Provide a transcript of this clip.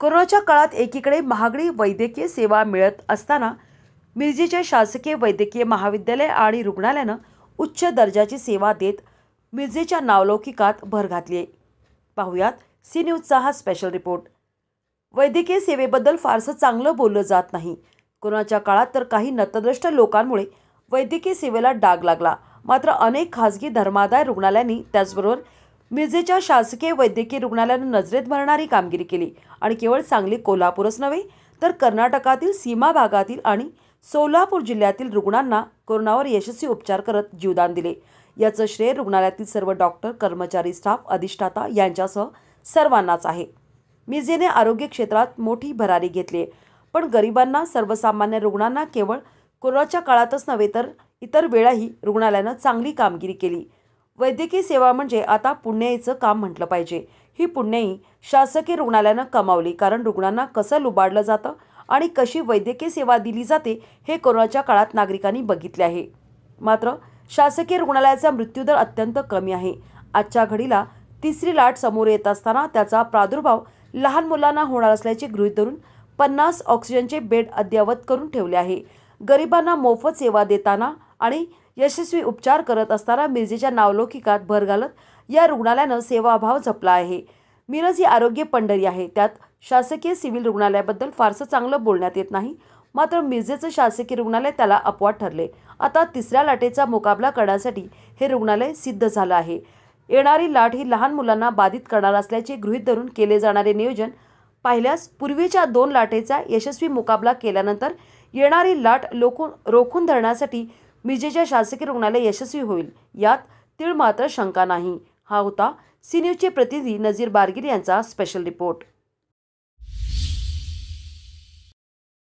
कोरोनाच्या काळात एकीकडे महागडी वैद्यकीय सेवा मिळत असताना मिरजेच्या शासकीय वैद्यकीय महाविद्यालय आणि रुग्णालयाने उच्च दर्जाची सेवा देत मिरजेच्या नावलौकिकात भर घातली आहे। पाहूयात सी न्यूजचा हा स्पेशल रिपोर्ट। वैद्यकीय सेवेबद्दल फारसं चांगलं बोललं जात नाही। कोरोनाच्या काळात तर काही नतद्रष्ट लोकांमुळे वैद्यकीय सेवेला डाग लागला। मात्र अनेक खासगी धर्मादाय रुग्णालयांनी त्याचबरोबर मिरजेच्या शासकीय वैद्यकीय रुग्णालयाने नजरेत भरणारी कामगिरी केली आणि केवळ सांगली कोल्हापूरच नव्हे तर कर्नाटकातील सीमा भागातील आणि सोलापूर जिल्ह्यातील रुग्णांना कोरोनावर यशस्वी उपचार करत जीवदान दिले। याचं श्रेय रुग्णालयातील सर्व डॉक्टर, कर्मचारी, स्टाफ, अधिष्ठाता यांच्यासह सर्वांनाच आहे। मिरजेने आरोग्य क्षेत्रात मोठी भरारी घेतली, पण गरिबांना, सर्वसामान्य रुग्णांना केवळ कोरोनाच्या काळातच नव्हे तर इतर वेळाही रुग्णालयाने चांगली कामगिरी केली। वैद्यकीय सेवा म्हणजे आता पुण्याईचं काम म्हटलं पाहिजे। ही पुण्याई शासकीय रुग्णालयाने कमावली, कारण रुग्णांना कसं लुबाडलं जातं आणि कशी वैद्यकीय सेवा दिली जाते हे कोरोनाच्या काळात नागरिकांनी बघितले आहे। मात्र शासकीय रुग्णालयाचा मृत्यूदर अत्यंत कमी आहे। आजच्या घडीला तिसरी लाट समोर येत असताना त्याचा प्रादुर्भाव लहान मुलांना होणार असल्याचे गृहीत धरून 50 ऑक्सिजनचे बेड अद्ययावत करून ठेवले आहे। गरिबांना मोफत सेवा देताना आणि यशस्वी उपचार करत असताना मिरजेच्या नावलौकिकात भर घालत या रुग्णालयाने सेवाभाव जपला आहे। मिरज ही आरोग्य पंढरी आहे, त्यात शासकीय सिव्हिल रुग्णालयाबद्दल फारसं चांगलं बोलण्यात येत नाही। मात्र मिरजेचं शासकीय रुग्णालय त्याला अपवाद ठरले। आता तिसऱ्या लाटेचा मुकाबला करण्यासाठी हे रुग्णालय सिद्ध झालं आहे। येणारी लाट ही लहान मुलांना बाधित करणार असल्याचे गृहीत धरून केले जाणारे नियोजन पाहिल्यास पूर्वीच्या 2 लाटेचा यशस्वी मुकाबला केल्यानंतर येणारी लाट रोखून धरण्यासाठी मिरजेच्या शासकीय रुग्णालय यशस्वी होईल यात तीळ मात्र शंका नाही। हा होता सी न्यूजचे प्रतिनिधी नजीर बारगीर यांचा स्पेशल रिपोर्ट।